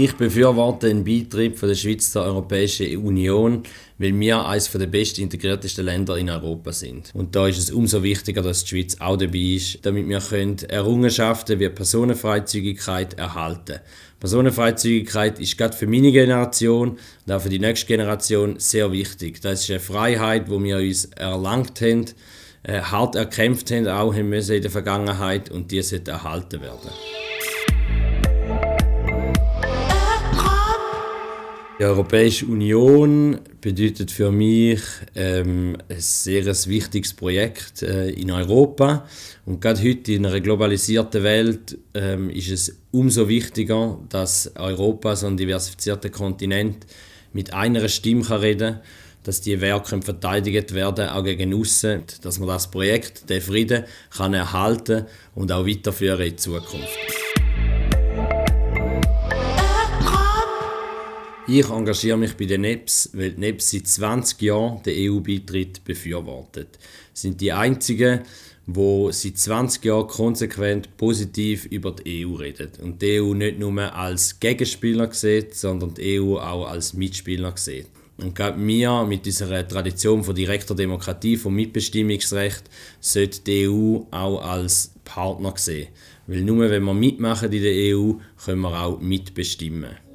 Ich befürworte den Beitritt von der Schweiz zur Europäischen Union, weil wir eines der best integriertesten Länder in Europa sind. Und da ist es umso wichtiger, dass die Schweiz auch dabei ist, damit wir Errungenschaften wie Personenfreizügigkeit erhalten können. Personenfreizügigkeit ist gerade für meine Generation und auch für die nächste Generation sehr wichtig. Das ist eine Freiheit, die wir uns erlangt haben, hart erkämpft haben, auch in der Vergangenheit, und die sollte erhalten werden. Die Europäische Union bedeutet für mich ein sehr wichtiges Projekt in Europa. Und gerade heute in einer globalisierten Welt ist es umso wichtiger, dass Europa, so ein diversifizierter Kontinent, mit einer Stimme reden kann, dass die Werke verteidigt werden, auch gegen aussen, dass man das Projekt, den Frieden, kann erhalten und auch weiterführen in Zukunft. Ich engagiere mich bei den Nebs, weil die Nebs seit 20 Jahren den EU-Beitritt befürwortet. Es sind die einzigen, die seit 20 Jahren konsequent positiv über die EU reden. Und die EU nicht nur als Gegenspieler sieht, sondern die EU auch als Mitspieler sieht. Und gerade wir mit unserer Tradition von direkter Demokratie, von Mitbestimmungsrecht, sollte die EU auch als Partner sehen. Weil nur wenn wir mitmachen in der EU, können wir auch mitbestimmen.